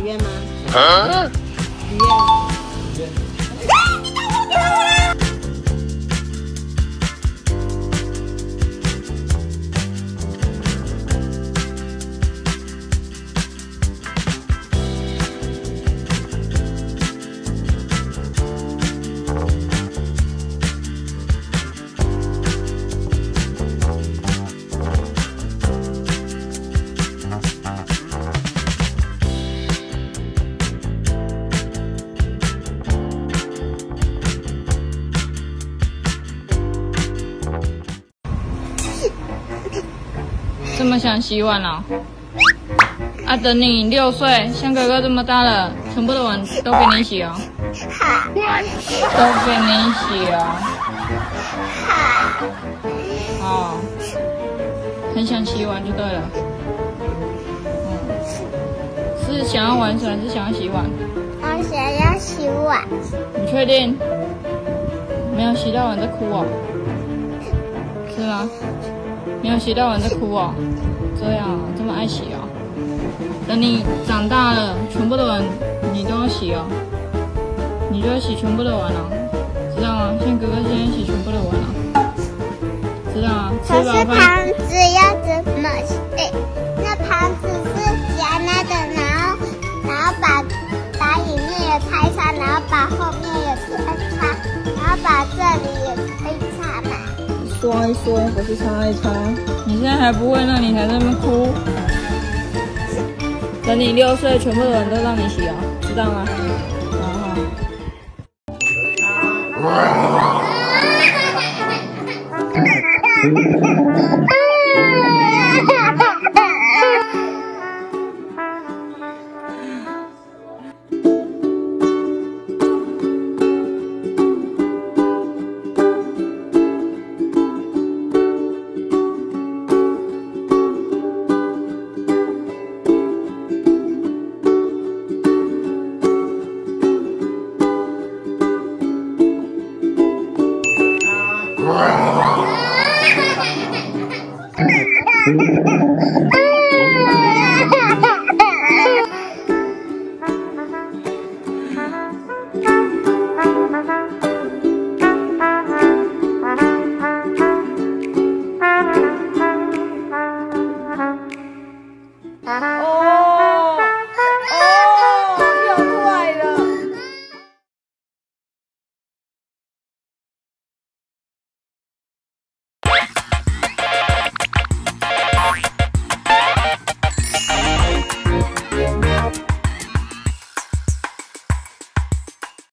许愿吗？啊？许愿。这么想洗碗了、啊，等你6岁，像哥哥这么大了，全部的碗都给你洗哦，都给你洗哦。哦，很想洗碗就对了。嗯，是想要玩水还是想要洗碗？我想要洗碗。你确定？没有洗到碗在哭哦？是吗？ 没有洗到碗在哭哦，这样这么爱洗哦。等你长大了，全部的碗你都要洗哦，你就要洗全部的碗哦，知道吗？像哥哥现在洗全部的碗哦，知道吗？可是盘子要怎么洗？那盘子是夹那的，然后把里面也拍擦，然后把后面也擦，然后把这里也可以擦嘛。 刷一刷，不是擦一擦。你现在还不会，那你还在那边哭？等你6岁，全部的人都让你洗哦，知道吗？